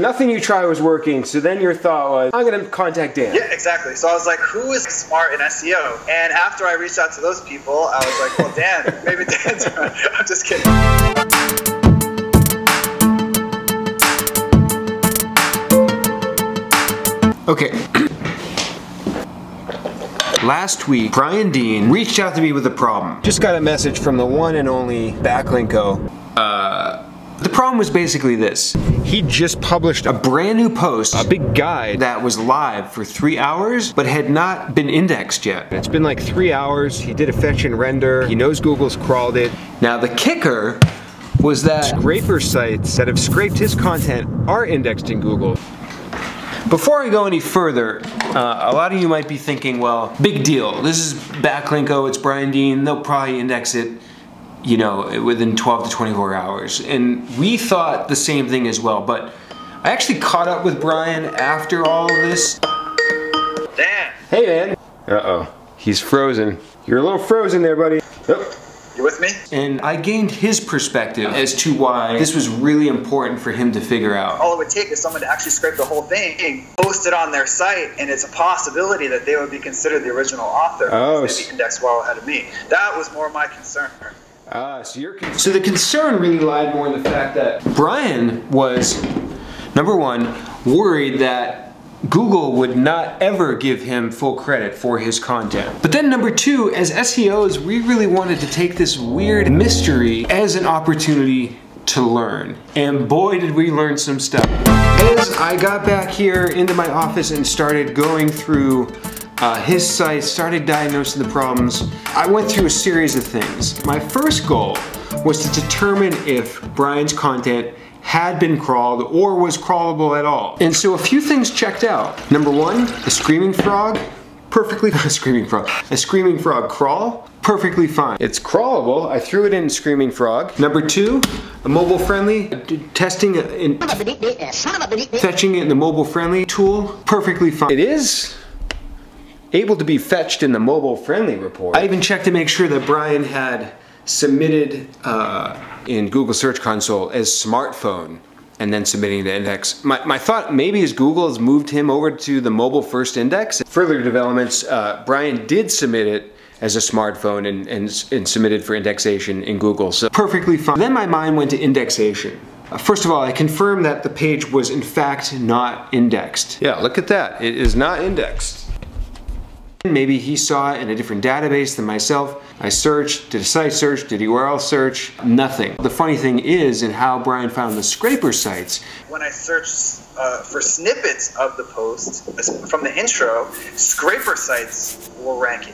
Nothing you try was working, so then your thought was, I'm going to contact Dan. Yeah, exactly. So I was like, who is smart in SEO? And after I reached out to those people, I was like, well, Dan, maybe Dan's right. I'm just kidding. Okay. Last week, Brian Dean reached out to me with a problem. Just got a message from the one and only Backlinko. The problem was basically this. He just published a brand new post, a big guide that was live for 3 hours, but had not been indexed yet. It's been like 3 hours. He did a fetch and render. He knows Google's crawled it. Now the kicker was that scraper sites that have scraped his content are indexed in Google. Before I go any further, a lot of you might be thinking, well, big deal. This is Backlinko, it's Brian Dean, they'll probably index it, you know, within 12 to 24 hours. And we thought the same thing as well, but I actually caught up with Brian after all of this. Dan! Hey, man. Uh-oh, he's frozen. You're a little frozen there, buddy. Oh. You with me? And I gained his perspective as to why this was really important for him to figure out. All it would take is someone to actually scrape the whole thing, post it on their site, and it's a possibility that they would be considered the original author. Oh, they'd be indexed well ahead of me. That was more my concern. So the concern really lied more in the fact that Brian was, number one, worried that Google would not ever give him full credit for his content. But then number two, as SEOs, we really wanted to take this weird mystery as an opportunity to learn. And boy, did we learn some stuff. As I got back here into my office and started going through his site, started diagnosing the problems, I went through a series of things. My first goal was to determine if Brian's content had been crawled or was crawlable at all. And so a few things checked out. Number one, the Screaming Frog, perfectly fine. Screaming Frog. A Screaming Frog crawl, perfectly fine. It's crawlable. I threw it in Screaming Frog. Number two, a mobile friendly, testing and fetching it in the mobile friendly tool, perfectly fine. It is able to be fetched in the mobile friendly report. I even checked to make sure that Brian had submitted in Google Search Console as smartphone and then submitting to index. My thought maybe is Google has moved him over to the mobile first index. Further developments, Brian did submit it as a smartphone and submitted for indexation in Google, so perfectly fine. Then my mind went to indexation. First of all, I confirmed that the page was in fact not indexed. Yeah, look at that, it is not indexed. Maybe he saw it in a different database than myself. I searched, did a site search, did a URL search, nothing. The funny thing is in how Brian found the scraper sites. When I searched for snippets of the post from the intro, scraper sites were ranking.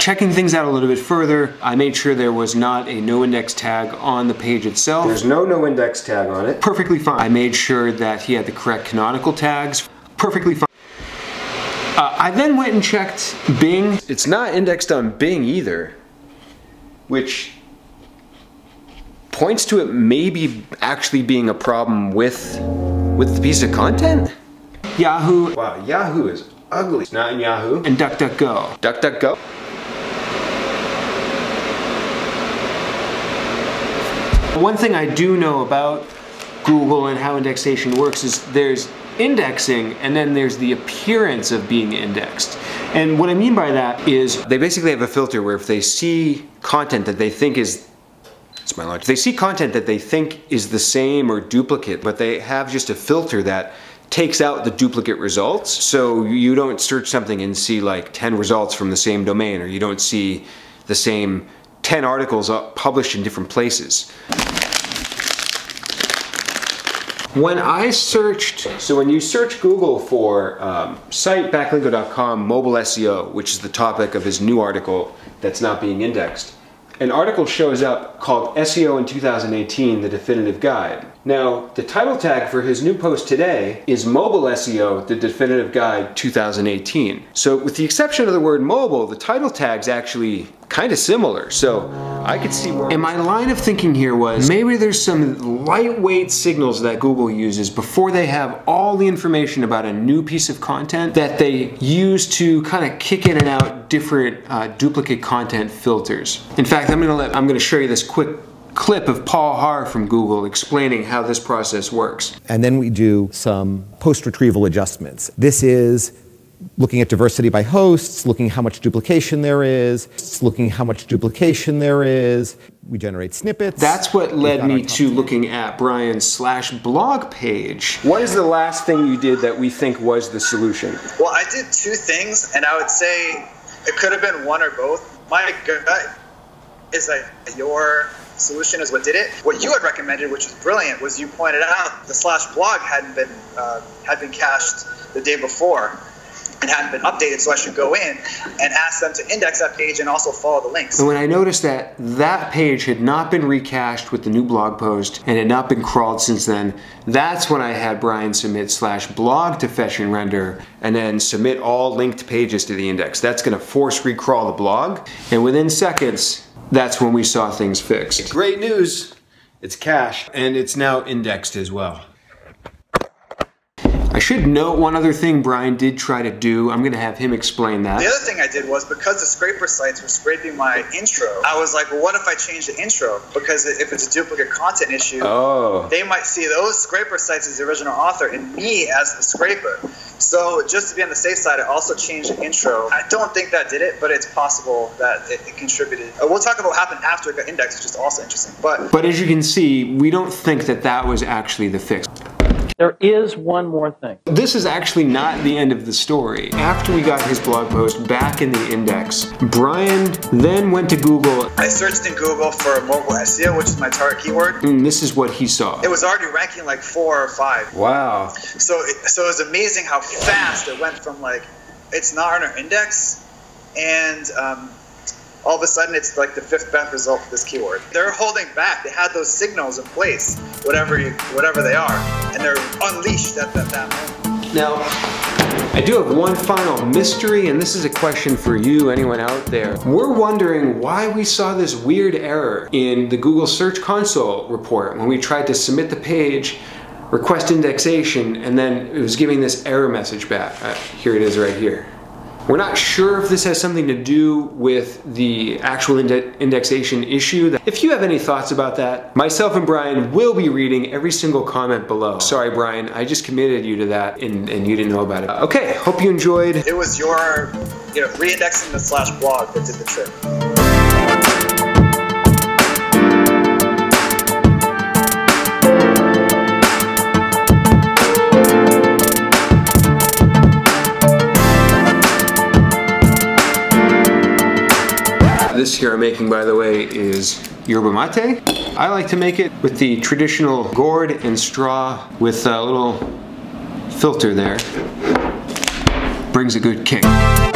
Checking things out a little bit further, I made sure there was not a no index tag on the page itself. There's no index tag on it. Perfectly fine. I made sure that he had the correct canonical tags. Perfectly fine. I then went and checked Bing. It's not indexed on Bing either, which points to it maybe actually being a problem with the piece of content. Yahoo. Wow, Yahoo is ugly. It's not in Yahoo. And DuckDuckGo. DuckDuckGo. One thing I do know about Google and how indexation works is there's indexing and then there's the appearance of being indexed. And what I mean by that is they basically have a filter where if they see content that they think is, it's my lunch, they see content that they think is the same or duplicate, but they have just a filter that takes out the duplicate results. So you don't search something and see like 10 results from the same domain, or you don't see the same 10 articles published in different places. When I searched, so when you search Google for site backlinko.com mobile SEO, which is the topic of his new article that's not being indexed, an article shows up called SEO in 2018, The Definitive Guide. Now, the title tag for his new post today is Mobile SEO, The Definitive Guide 2018. So with the exception of the word mobile, the title tag's actually kind of similar. So I could see where... And my line of thinking here was, maybe there's some lightweight signals that Google uses before they have all the information about a new piece of content that they use to kind of kick in and out different duplicate content filters. In fact, I'm gonna show you this quick clip of Paul Haahr from Google explaining how this process works. And then we do some post-retrieval adjustments. This is looking at diversity by hosts, looking how much duplication there is, We generate snippets. That's what led me to looking at Brian's /blog page. What is the last thing you did that we think was the solution? Well, I did two things, and I would say it could have been one or both. My gut is that your solution is what did it. What you had recommended, which was brilliant, was you pointed out the /blog had been cached the day before and hadn't been updated, so I should go in and ask them to index that page and also follow the links. And when I noticed that that page had not been recached with the new blog post and had not been crawled since then, that's when I had Brian submit /blog to fetch and render and then submit all linked pages to the index. That's gonna force recrawl the blog, and within seconds, that's when we saw things fixed. Great news, it's cached and it's now indexed as well. I should note one other thing Brian did try to do. I'm gonna have him explain that. The other thing I did was, because the scraper sites were scraping my intro, I was like, well, what if I change the intro? Because if it's a duplicate content issue, they might see those scraper sites as the original author and me as the scraper. So just to be on the safe side, I also changed the intro. I don't think that did it, but it's possible that it contributed. We'll talk about what happened after it got indexed, which is also interesting. But as you can see, we don't think that that was actually the fix. There is one more thing. This is actually not the end of the story. After we got his blog post back in the index, Brian then went to Google. I searched in Google for mobile SEO, which is my target keyword. And this is what he saw. It was already ranking like 4 or 5. Wow. So it was amazing how fast it went from like, it's not on our index, and all of a sudden it's like the 5th best result for this keyword. They're holding back. They had those signals in place, whatever they are, and they're unleashed at that moment. Now, I do have one final mystery, and this is a question for you, anyone out there. We're wondering why we saw this weird error in the Google Search Console report when we tried to submit the page, request indexation, and then it was giving this error message back. Here it is right here. We're not sure if this has something to do with the actual indexation issue. If you have any thoughts about that, myself and Brian will be reading every single comment below. Sorry, Brian, I just committed you to that and you didn't know about it. Okay, hope you enjoyed. It was your, re-indexing the /blog that did the trick. This here I'm making, by the way, is yerba mate. I like to make it with the traditional gourd and straw with a little filter there. Brings a good kick.